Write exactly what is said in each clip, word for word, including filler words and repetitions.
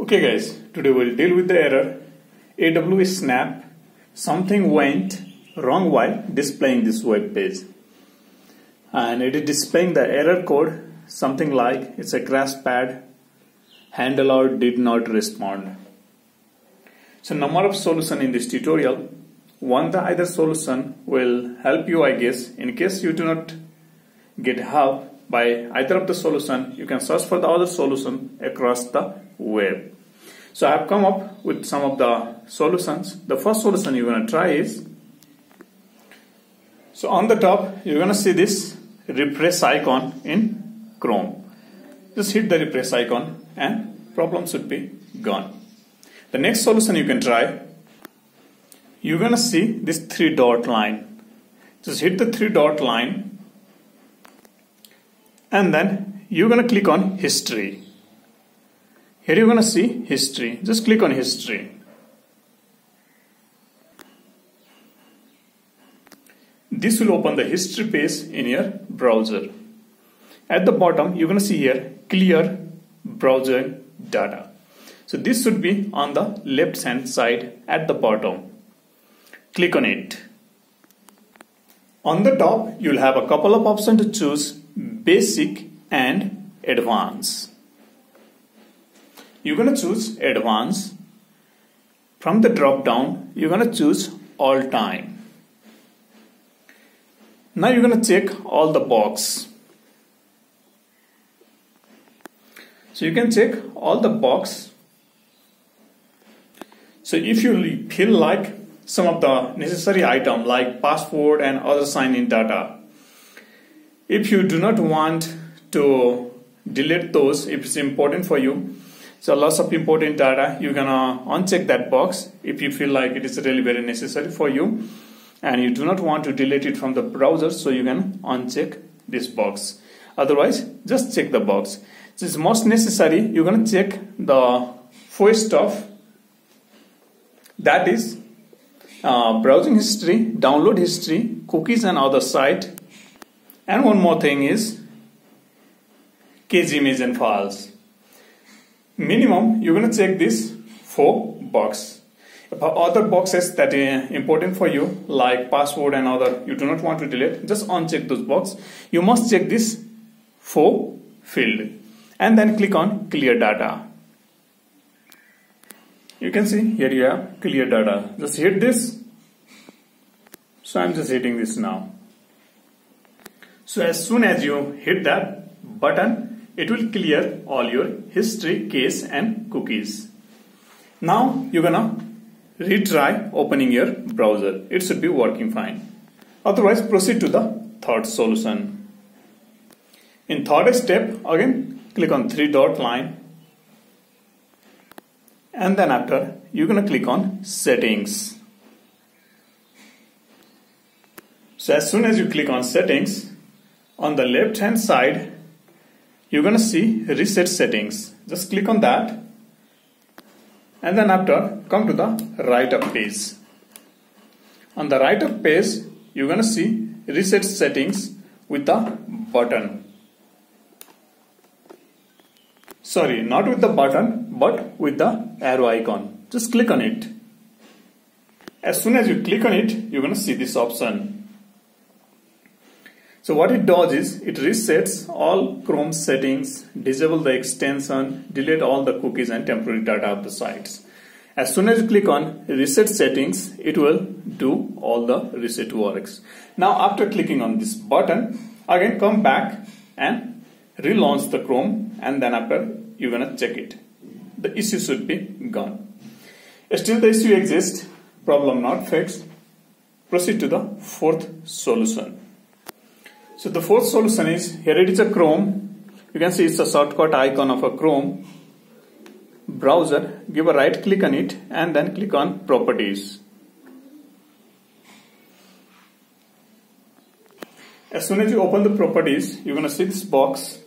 Okay guys, today we'll deal with the error A W S snap. Something went wrong while displaying this web page, and it is displaying the error code something like it's a crash pad, handler did not respond. So number of solutions in this tutorial. One the either solution will help you, I guess. In case you do not get help by either of the solution, you can search for the other solution across the web. So I have come up with some of the solutions. The first solution you're going to try is, so on the top you're going to see this refresh icon in Chrome. Just hit the refresh icon and problem should be gone. The next solution you can try, you're going to see this three dot line. Just hit the three dot line and then you're going to click on history. Here you're going to see history. Just click on history. This will open the history page in your browser. At the bottom you're going to see here clear browser data. So this should be on the left hand side at the bottom. Click on it. On the top you'll have a couple of options to choose, basic and advanced. You're going to choose advanced. From the drop down you're going to choose all time. Now you're going to check all the box. So you can check all the box. So if you feel like some of the necessary item like password and other sign in data, if you do not want to delete those, if it's important for you, so lots of important data, you're gonna uncheck that box if you feel like it is really very necessary for you and you do not want to delete it from the browser. So you can uncheck this box. Otherwise just check the box. This is most necessary. You're gonna check the first stuff, that is uh, browsing history, download history, cookies and other site, and one more thing is cache image and files. Minimum you're going to check this four box. Other boxes that are important for you like password and other you do not want to delete, just uncheck those box. You must check this four field and then click on clear data. You can see here you have clear data. Just hit this. So I'm just hitting this now. So as soon as you hit that button, it will clear all your history, cache and cookies. Now you're gonna retry opening your browser. It should be working fine. Otherwise proceed to the third solution. In third step, again click on three dot line and then after you're gonna click on settings. So as soon as you click on settings, on the left hand side you're going to see reset settings. Just click on that and then after come to the right up page. On the right up page you're going to see reset settings with the button. Sorry, not with the button but with the arrow icon. Just click on it. As soon as you click on it you're going to see this option. So what it does is it resets all Chrome settings, disable the extension, delete all the cookies and temporary data of the sites. As soon as you click on reset settings, it will do all the reset works. Now after clicking on this button, again come back and relaunch the Chrome and then after you're gonna check it. The issue should be gone. Still the issue exists, problem not fixed. Proceed to the fourth solution. So the fourth solution is, here it is a Chrome. You can see it's a shortcut icon of a Chrome browser. Give a right click on it and then click on properties. As soon as you open the properties, you're going to see this box.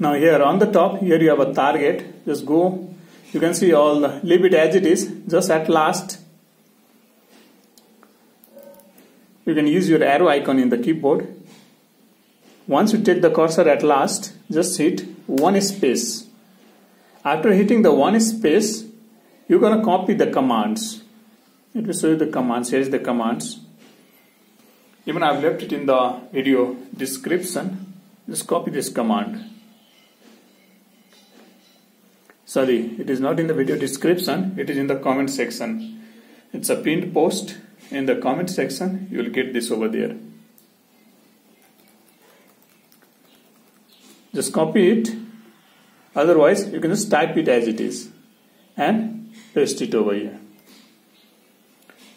Now here on the top, here you have a target. Just go. You can see all the, leave it as it is. Just at last, you can use your arrow icon in the keyboard. Once you take the cursor at last, just hit one space After hitting the one space, you're going to copy the commands. Let me show you the commands. Here is the commands. Even I've left it in the video description. Just copy this command. Sorry, it is not in the video description. It is in the comment section. It's a pinned post. In the comment section, you will get this over there. Just copy it. Otherwise, you can just type it as it is and paste it over here.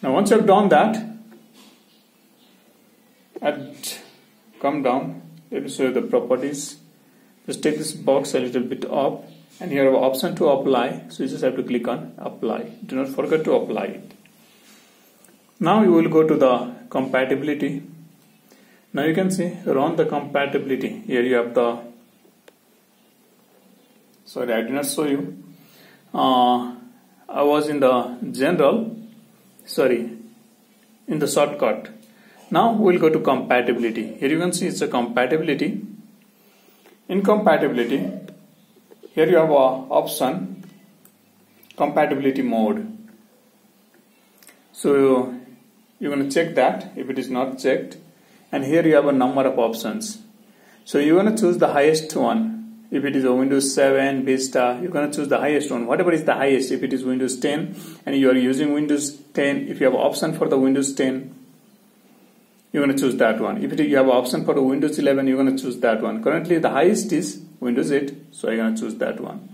Now, once you have done that, and come down, let me show you the properties. Just take this box a little bit up, and here you have an option to apply. So you just have to click on apply. Do not forget to apply it. Now you will go to the compatibility. Now you can see run the compatibility. Here you have the, sorry, I did not show you. Uh, I was in the general, sorry, in the shortcut. Now we will go to compatibility. Here you can see it's a compatibility. In compatibility, here you have a option compatibility mode. So you're going to check that if it is not checked. And here you have a number of options. So you're going to choose the highest one. If it is a Windows seven, Vista, you're going to choose the highest one. Whatever is the highest, if it is Windows ten and you are using Windows ten, if you have an option for the Windows ten, you're going to choose that one. If you have an option for Windows eleven, you're going to choose that one. Currently, the highest is Windows eight, so you're going to choose that one.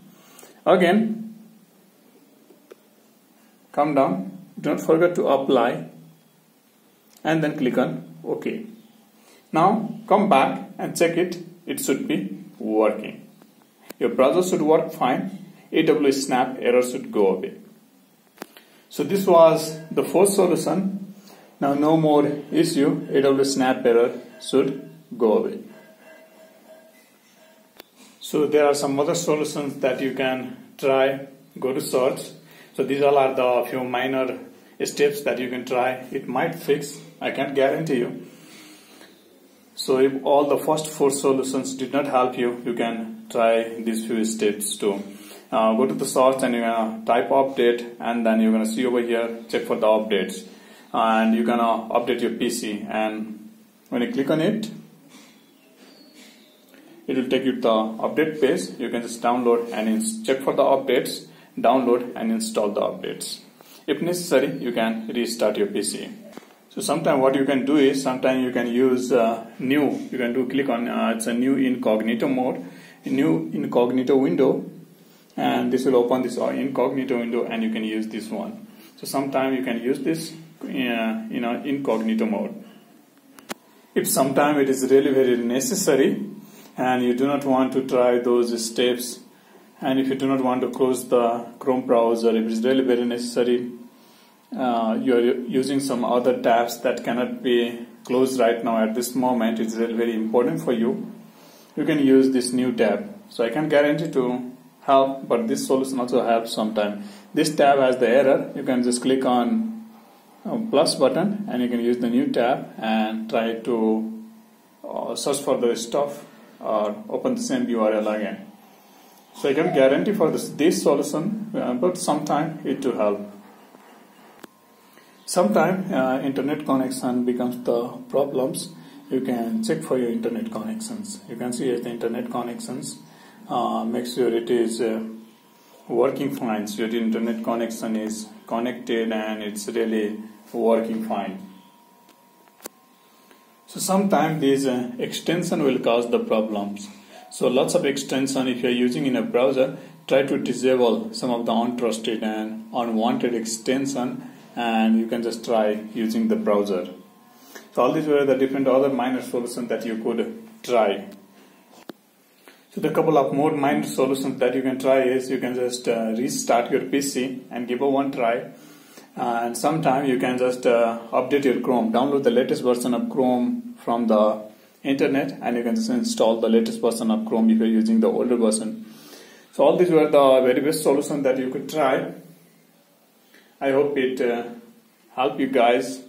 Again, come down. Don't forget to apply and then click on OK. Now, come back and check it. It should be working. Your browser should work fine. A W S snap error should go away. So this was the first solution. Now no more issue, A W S snap error should go away. So there are some other solutions that you can try. Go to search. So these all are the few minor steps that you can try. It might fix, I can't guarantee you. So if all the first four solutions did not help you, you can try these few steps too. Uh, go to the search and you're going to type update, and then you're going to see over here, check for the updates. And you're gonna update your P C, and when you click on it, it will take you to the update page. You can just download and check for the updates, download and install the updates. If necessary, you can restart your P C. So sometimes what you can do is, sometimes you can use uh, new, you can do click on, uh, it's a new incognito mode, new incognito window, and this will open this incognito window and you can use this one. So sometimes you can use this Uh, in an incognito mode. If sometime it is really very necessary and you do not want to try those steps, and if you do not want to close the Chrome browser, if it is really very necessary, uh, you are using some other tabs that cannot be closed right now at this moment, it's really very important for you, you can use this new tab. So I can guarantee to help, but this solution also helps sometime. This tab has the error, you can just click on plus button and you can use the new tab and try to uh, search for the stuff or open the same U R L again. So I can guarantee for this, this solution, uh, but sometimes it will help. Sometimes uh, internet connection becomes the problems. You can check for your internet connections. You can see the internet connections. Uh, make sure it is uh, working fine. So your internet connection is connected and it's really working fine. So sometimes these uh, extension will cause the problems. So lots of extension, if you are using in a browser, try to disable some of the untrusted and unwanted extension, and you can just try using the browser. So all these were the different other minor solutions that you could try. So the couple of more minor solutions that you can try is, you can just uh, restart your P C and give a one try. Uh, and sometime you can just uh, update your Chrome, download the latest version of Chrome from the internet, and you can just install the latest version of Chrome if you're using the older version. So all these were the very best solution that you could try. I hope it uh, helped you guys,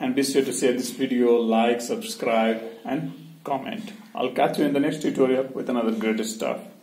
and be sure to share this video, like, subscribe and comment. I'll catch you in the next tutorial with another great stuff.